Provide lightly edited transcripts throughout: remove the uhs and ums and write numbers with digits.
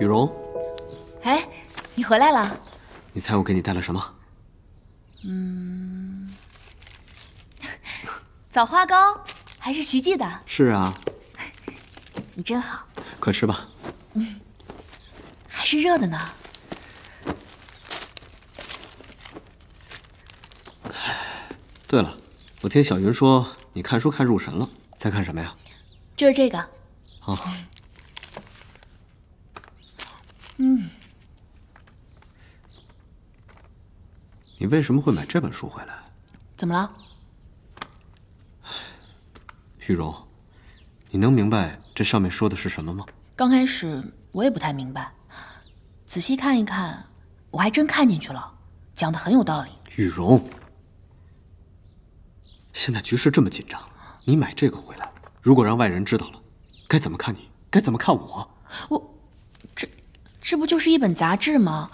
雨荣，哎，你回来了。你猜我给你带了什么？嗯，枣花糕，还是徐记的。是啊。你真好。快吃吧。嗯，还是热的呢。 对了，我听小云说你看书看入神了，在看什么呀？就是这个。哦。嗯。你为什么会买这本书回来？怎么了？玉荣，你能明白这上面说的是什么吗？刚开始我也不太明白，仔细看一看，我还真看进去了，讲的很有道理。玉荣。 现在局势这么紧张，你买这个回来，如果让外人知道了，该怎么看你？该怎么看我？我，这不就是一本杂志吗？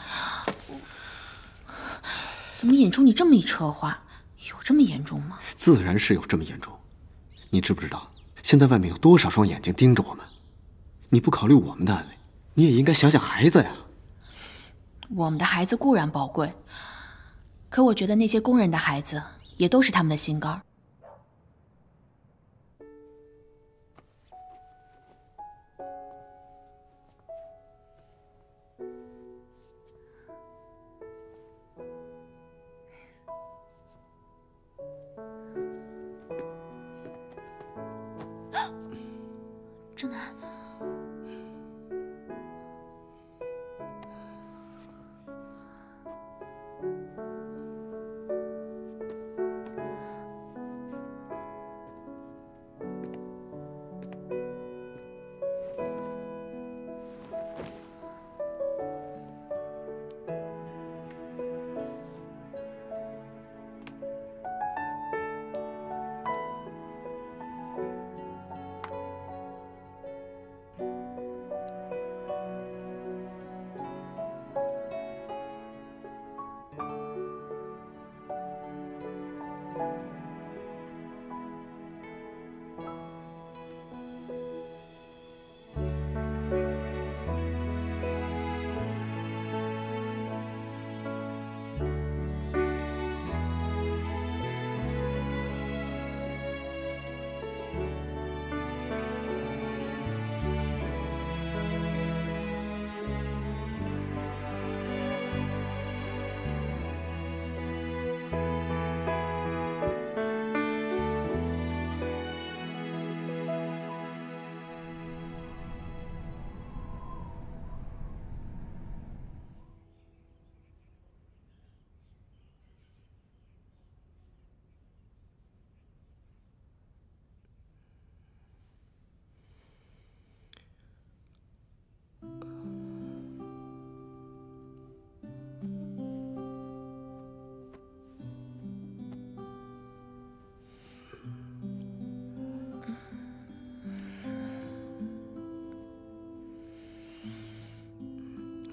怎么引出你这么一车话？有这么严重吗？自然是有这么严重。你知不知道，现在外面有多少双眼睛盯着我们？你不考虑我们的安危，你也应该想想孩子呀。我们的孩子固然宝贵，可我觉得那些工人的孩子也都是他们的心肝儿。 真的，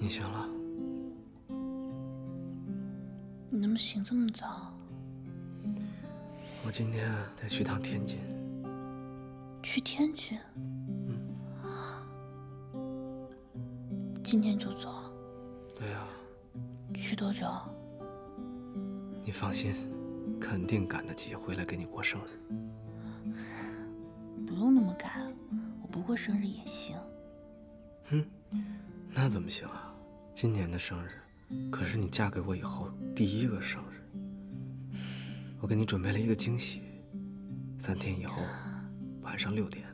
你醒了？你怎么醒这么早？我今天得去趟天津。去天津？嗯。今天就走？对呀。去多久？你放心，肯定赶得及回来给你过生日。不用那么赶，我不过生日也行。哼，那怎么行啊？ 今年的生日，可是你嫁给我以后第一个生日。我给你准备了一个惊喜，3天以后，晚上6点，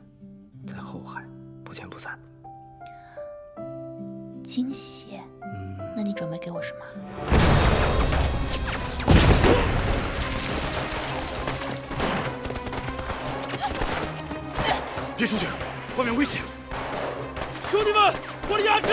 在后海，不见不散。惊喜？嗯，那你准备给我什么？ 别出去，外面危险！兄弟们，火力压制！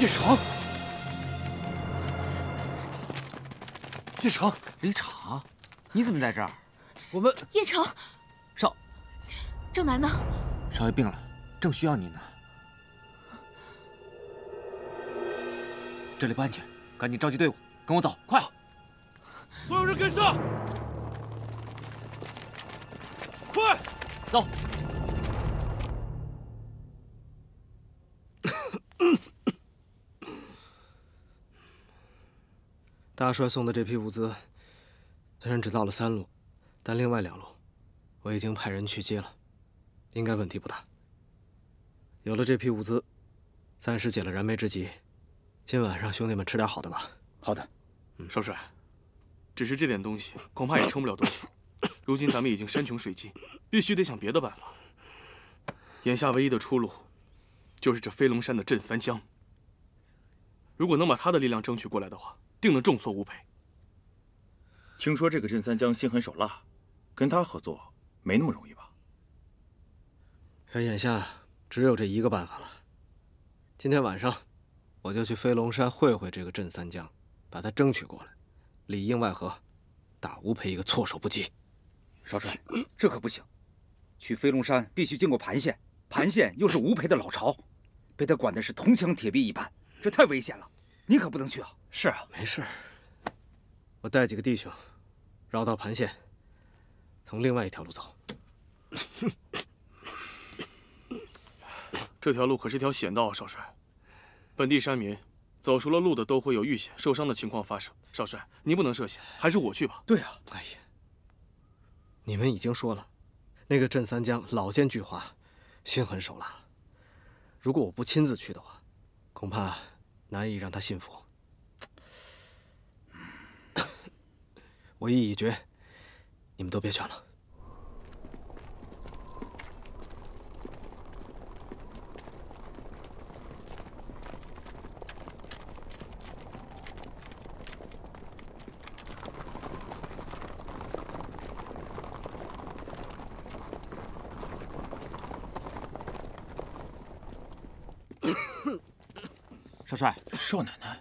叶城，李昶，你怎么在这儿？我们叶城，郑楠呢？少爷病了，正需要你呢。这里不安全，赶紧召集队伍，跟我走，快！所有人跟上，快，走！ 大帅送的这批物资，虽然只到了3路，但另外2路，我已经派人去接了，应该问题不大。有了这批物资，暂时解了燃眉之急。今晚让兄弟们吃点好的吧。好的，少帅，只是这点东西恐怕也撑不了多久。如今咱们已经山穷水尽，必须得想别的办法。眼下唯一的出路，就是这飞龙山的镇三江。如果能把他的力量争取过来的话， 定能重挫吴蓓。听说这个镇三江心狠手辣，跟他合作没那么容易吧？看眼下只有这一个办法了。今天晚上我就去飞龙山会会这个镇三江，把他争取过来，里应外合，打吴蓓一个措手不及。少帅，这可不行！去飞龙山必须经过盘县，盘县又是吴蓓的老巢，被他管的是铜墙铁壁一般，这太危险了。 你可不能去啊！是啊，没事。我带几个弟兄，绕到盘县，从另外一条路走。这条路可是条险道啊，少帅。本地山民走熟了路的都会有遇险、受伤的情况发生。少帅，您不能涉险，还是我去吧。对啊。哎呀，你们已经说了，那个镇三江老奸巨猾，心狠手辣。如果我不亲自去的话，恐怕 难以让他信服。我意已决，你们都别劝了。少帅，少奶奶，